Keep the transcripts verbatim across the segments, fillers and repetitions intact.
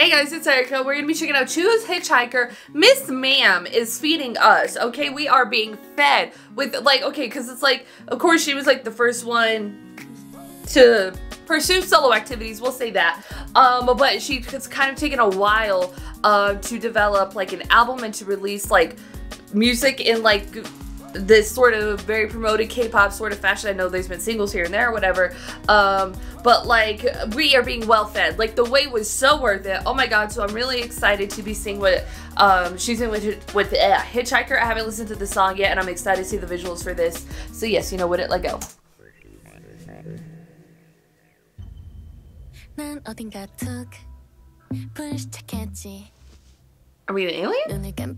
Hey guys, it's Erica. We're going to be checking out Chuu's Hitchhiker. Miss Ma'am is feeding us, okay? We are being fed with, like, okay, because it's like, of course she was like the first one to pursue solo activities, we'll say that. Um, but she, it's kind of taken a while uh, to develop like an album and to release like music in like this sort of very promoted K-pop sort of fashion. I know there's been singles here and there or whatever, um, but like we are being well fed. Like the wait was so worth it. Oh my god, so I'm really excited to be seeing what um, she's doing with, with uh, Hitchhiker. I haven't listened to the song yet and I'm excited to see the visuals for this. So yes, you know what, it let go. Are we an alien?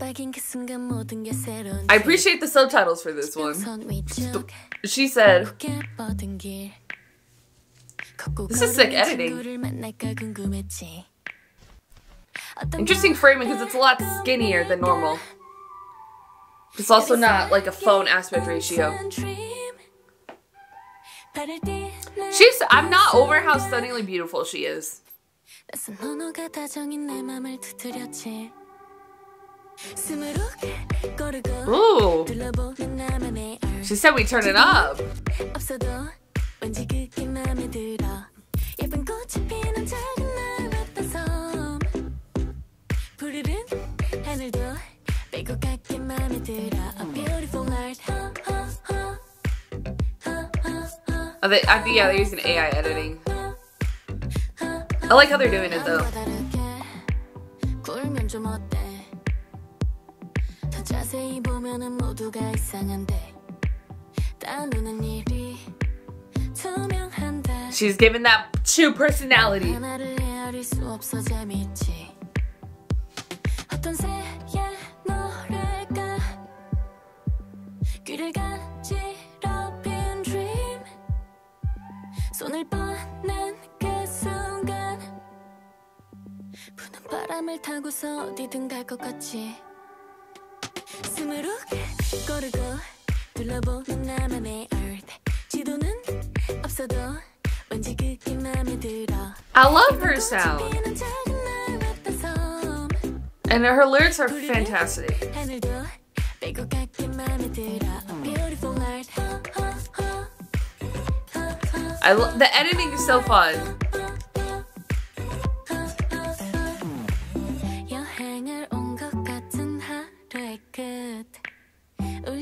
I appreciate the subtitles for this one. She said, this is sick editing. Interesting framing because it's a lot skinnier than normal. It's also not like a phone aspect ratio. She's, I'm not over how stunningly beautiful she is. Ooh. She said we turn it up. Oh, they, I think, yeah, they're using A I editing. I like how they're doing it though. She's giving that Chuu personality. I love her sound. And her lyrics are fantastic. I love the editing is so fun. I'm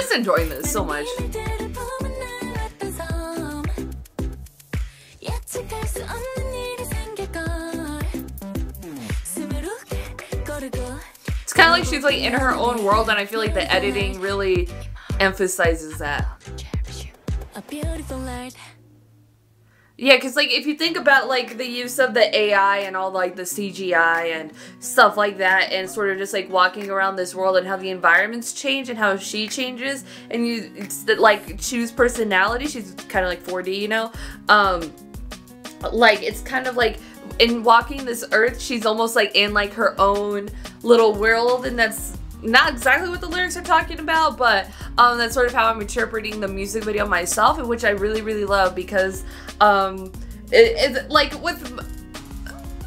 just enjoying this so much. It's kind of like she's like in her own world, and I feel like the editing really emphasizes that. Yeah, because like if you think about like the use of the A I and all like the C G I and stuff like that, and sort of just like walking around this world and how the environments change and how she changes, and you it's the, like choose personality. She's kind of like four D, you know, um, like it's kind of like in walking this earth, she's almost like in like her own little world, and that's not exactly what the lyrics are talking about, but um, that's sort of how I'm interpreting the music video myself, which I really, really love because um, it, it, like with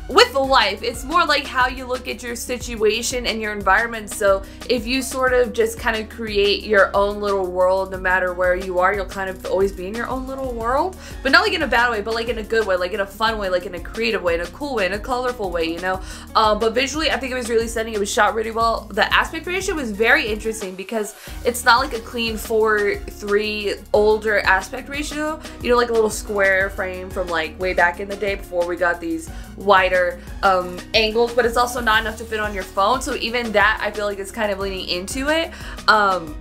with life, it's more like how you look at your situation and your environment. So if you sort of just kind of create your own little world, no matter where you are, you'll kind of always be in your own little world, but not like in a bad way, but like in a good way, like in a fun way, like in a creative way, in a cool way, in a colorful way, you know. Um, but visually, I think it was really stunning. It was shot really well. The aspect ratio was very interesting because it's not like a clean four three older aspect ratio, you know, like a little square frame from like way back in the day before we got these wider Um, angles, but it's also not enough to fit on your phone, so even that I feel like it's kind of leaning into it. Um,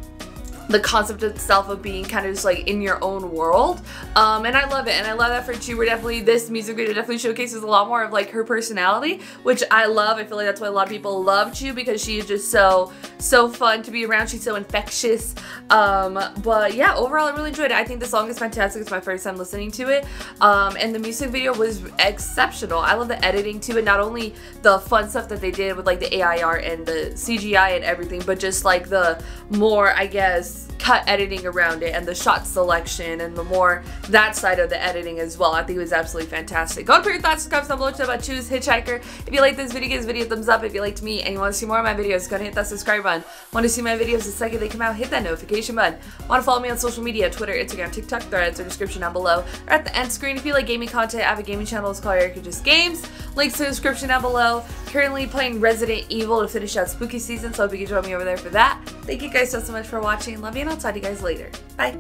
the concept itself of being kind of just like in your own world, um, and I love it, and I love that for Chuu. We're definitely, this music video definitely showcases a lot more of like her personality, which I love. I feel like that's why a lot of people love Chuu, because she is just so so fun to be around. She's so infectious, um, but yeah, overall I really enjoyed it. I think the song is fantastic. It's my first time listening to it, um, and the music video was exceptional. I love the editing too, and not only the fun stuff that they did with like the A I art and the C G I and everything, but just like the more, I guess, cut editing around it and the shot selection and the more that side of the editing as well. I think it was absolutely fantastic. Go and put your thoughts and comments down below about Chuu's Hitchhiker. If you like this video, give this video a thumbs up. If you liked me and you want to see more of my videos, go and hit that subscribe button. Want to see my videos the second they come out, hit that notification button. Want to follow me on social media, Twitter, Instagram, TikTok, Threads, or description down below, or at the end screen. If you like gaming content, I have a gaming channel, it's called Erica Just Games. Links to the description down below. Currently playing Resident Evil to finish out spooky season, so I hope you can join me over there for that. Thank you guys so, so much for watching. Love you, and I'll talk to you guys later. Bye.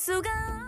수가